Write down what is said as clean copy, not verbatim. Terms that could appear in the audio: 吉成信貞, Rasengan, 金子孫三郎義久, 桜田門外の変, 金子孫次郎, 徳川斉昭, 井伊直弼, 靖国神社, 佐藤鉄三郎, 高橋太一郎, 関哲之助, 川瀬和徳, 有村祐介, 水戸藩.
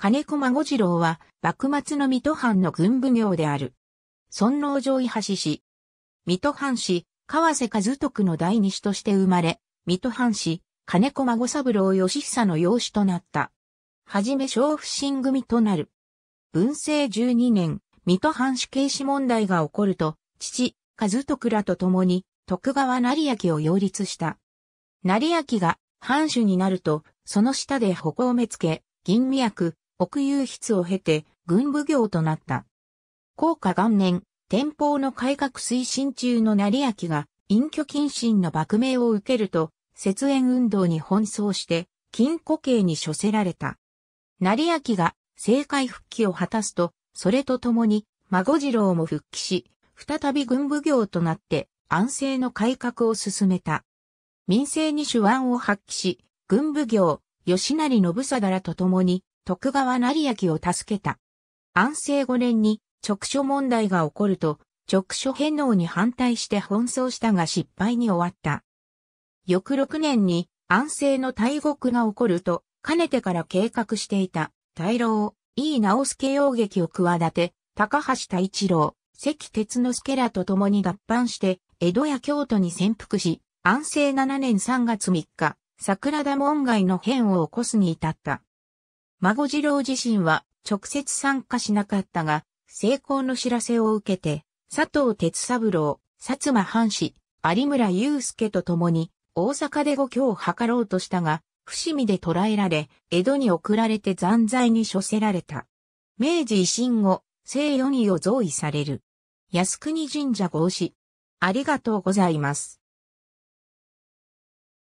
金子孫次郎は、幕末の水戸藩の軍奉行である。尊王攘夷派氏。水戸藩士、川瀬和徳の第二子として生まれ、水戸藩士、金子孫三郎義久の養子となった。はじめ小普請組となる。文政12年、水戸藩主継子問題が起こると、父、和徳らと共に、徳川斉昭を擁立した。斉昭が藩主になると、その下で鉾を目付け、吟味役、奥右筆を経て、軍奉行となった。弘化元年、天保の改革推進中の斉昭が、隠居謹慎の幕命を受けると、節縁運動に奔走して、禁錮刑に処せられた。斉昭が政界復帰を果たすと、それと共に、孫次郎も復帰し、再び軍奉行となって、安政の改革を進めた。民政に手腕を発揮し、軍奉行、吉成信貞らと共に、徳川斉昭を助けた。安政5年に、勅書問題が起こると、勅書返納に反対して奔走したが失敗に終わった。翌6年に、安政の大獄が起こると、かねてから計画していた、大老、井伊直弼擁撃を企て、高橋太一郎、関哲之助らと共に合藩して、江戸や京都に潜伏し、安政7年3月3日、桜田門外の変を起こすに至った。孫次郎自身は直接参加しなかったが、成功の知らせを受けて、佐藤鉄三郎、薩摩藩士、有村祐介と共に、大阪で護教を図ろうとしたが、伏見で捕らえられ、江戸に送られて残罪に処せられた。明治維新後、正四位を贈位される。靖国神社合祀。ありがとうございます。